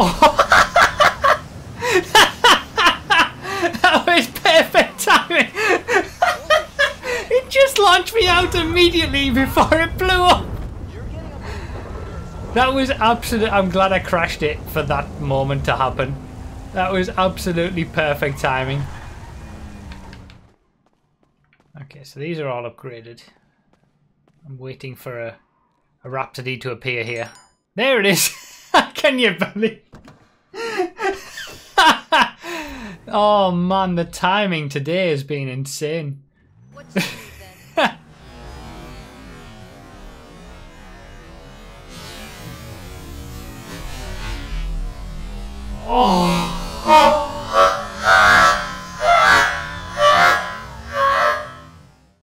Oh. That was perfect timing. It just launched me out immediately before it blew up. That was absolute. I'm glad I crashed it for that moment to happen. That was absolutely perfect timing. Okay, so these are all upgraded. I'm waiting for a Raptor D to appear here. There it is. Can you believe? Oh man, the timing today has been insane. What's the reason? Oh.